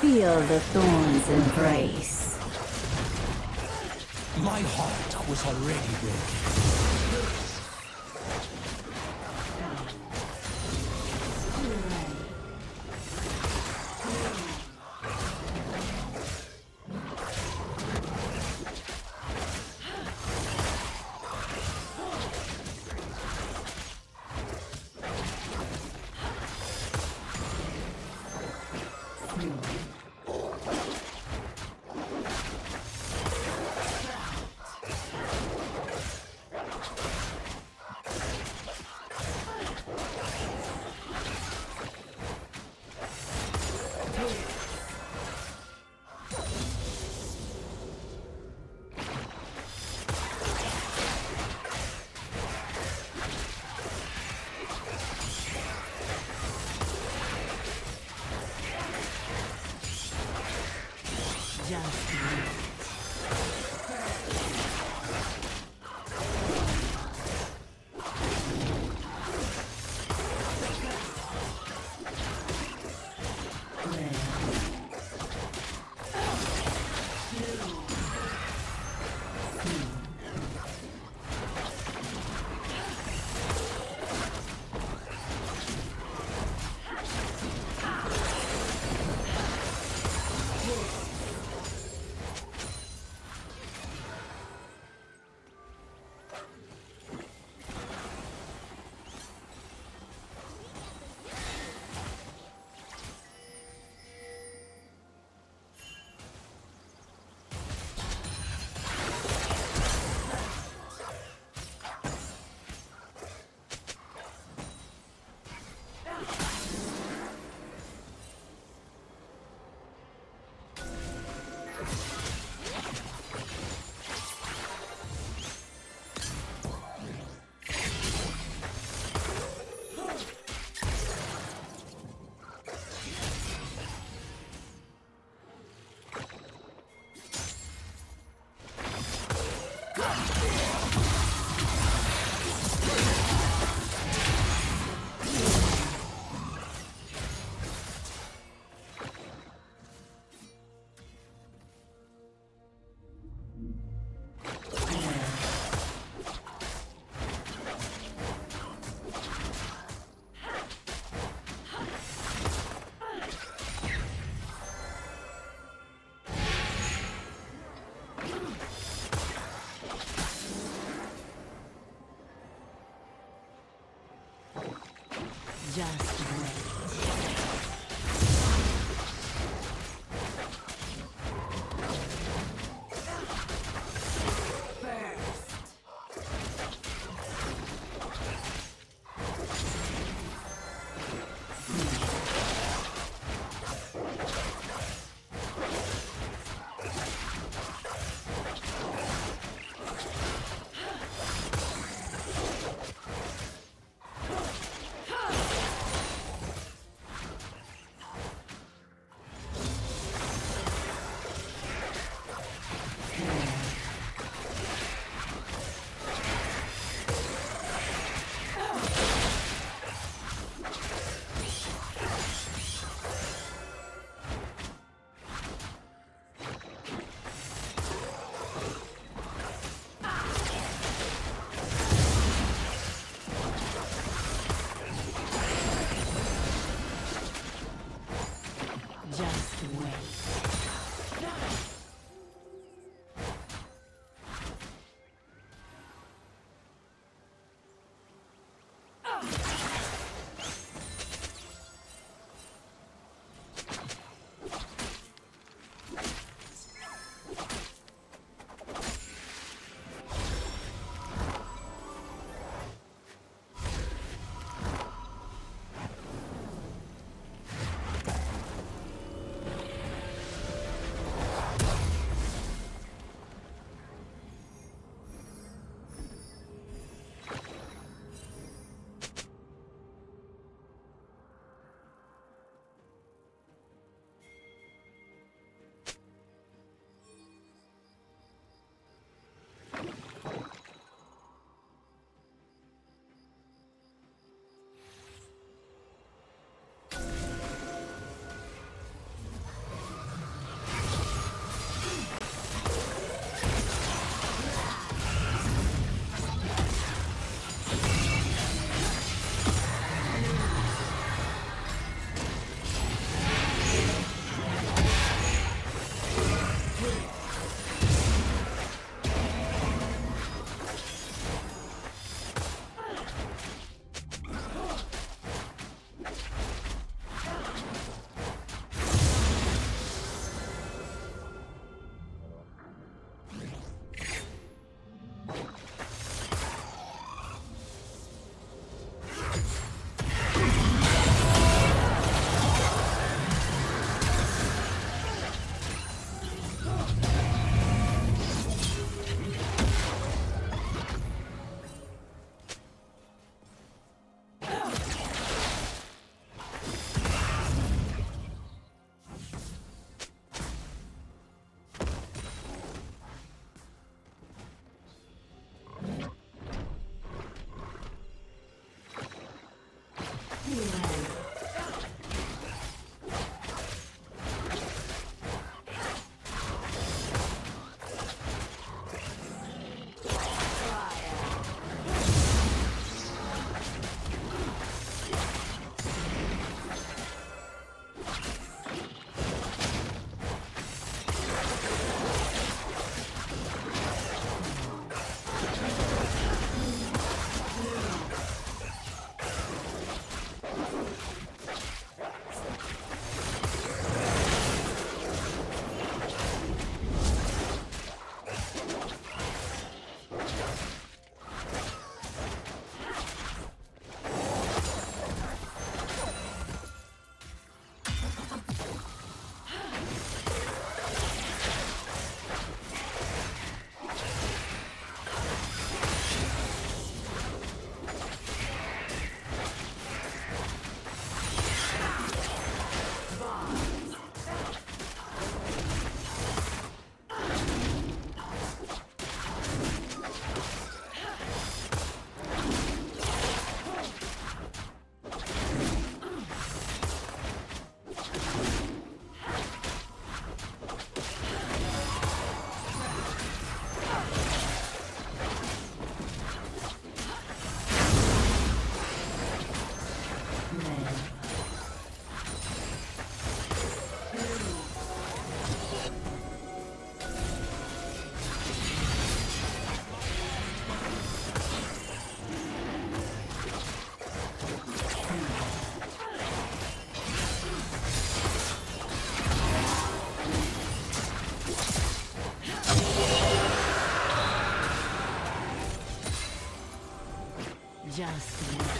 Feel the thorns embrace. My heart was already broken. Just watch.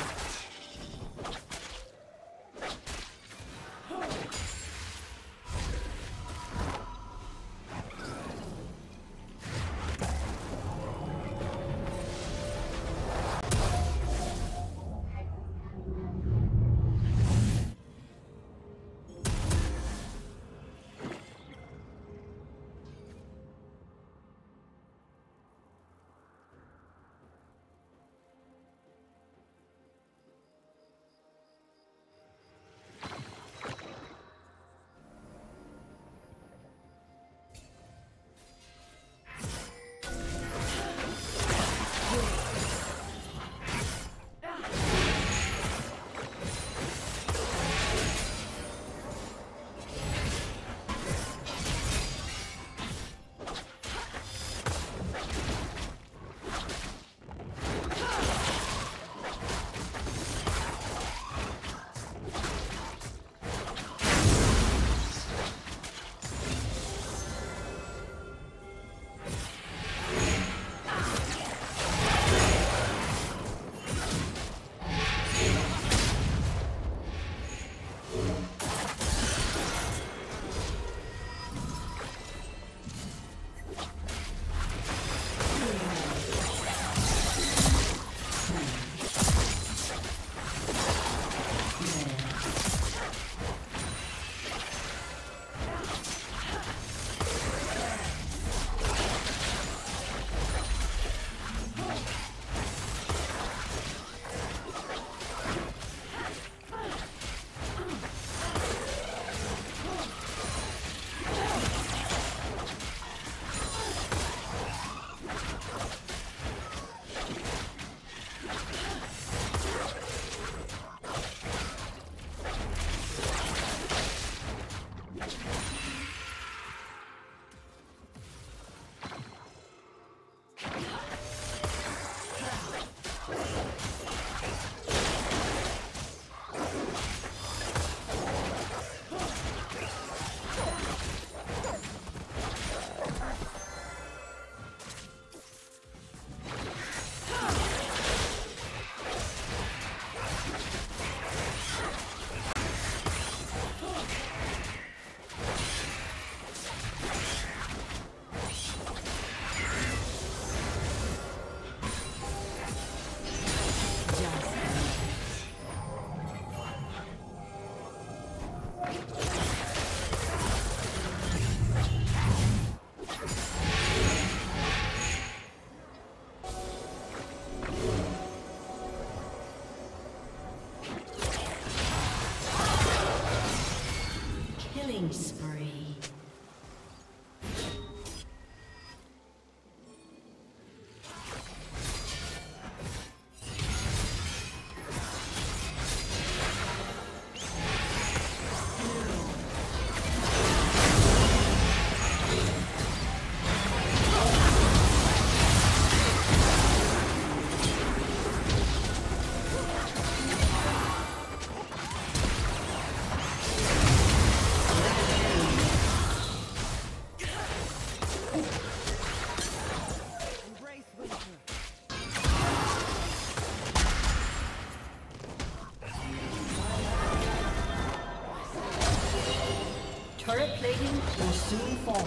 Turret plating will soon fall.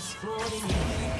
has fallen in.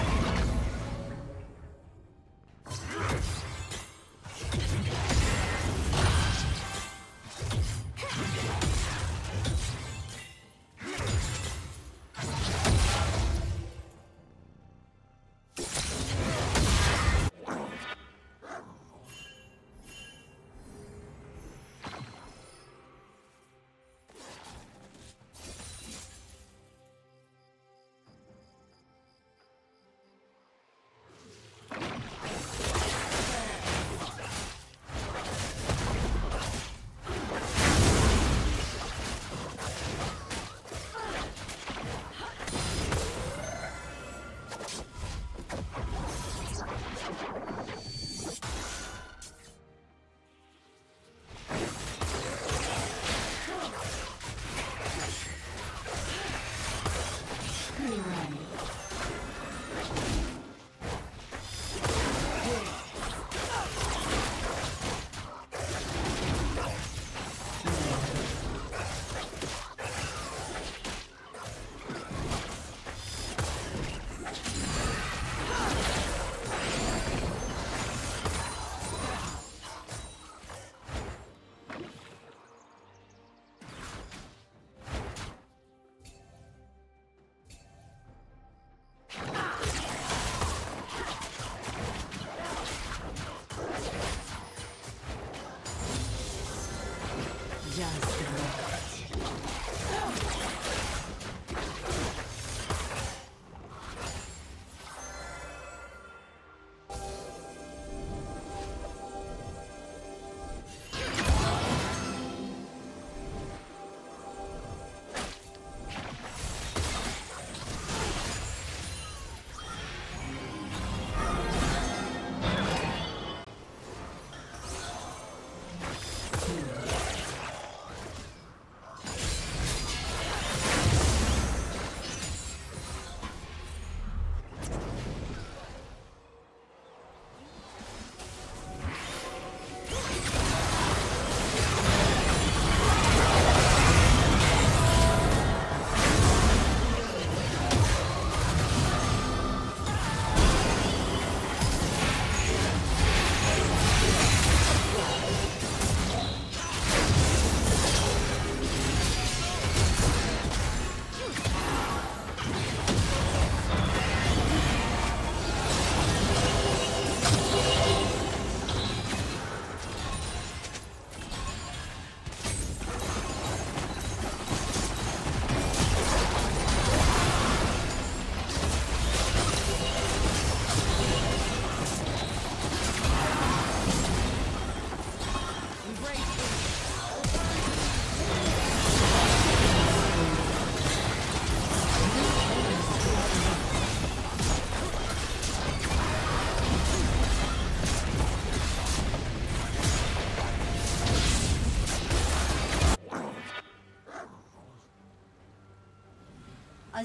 A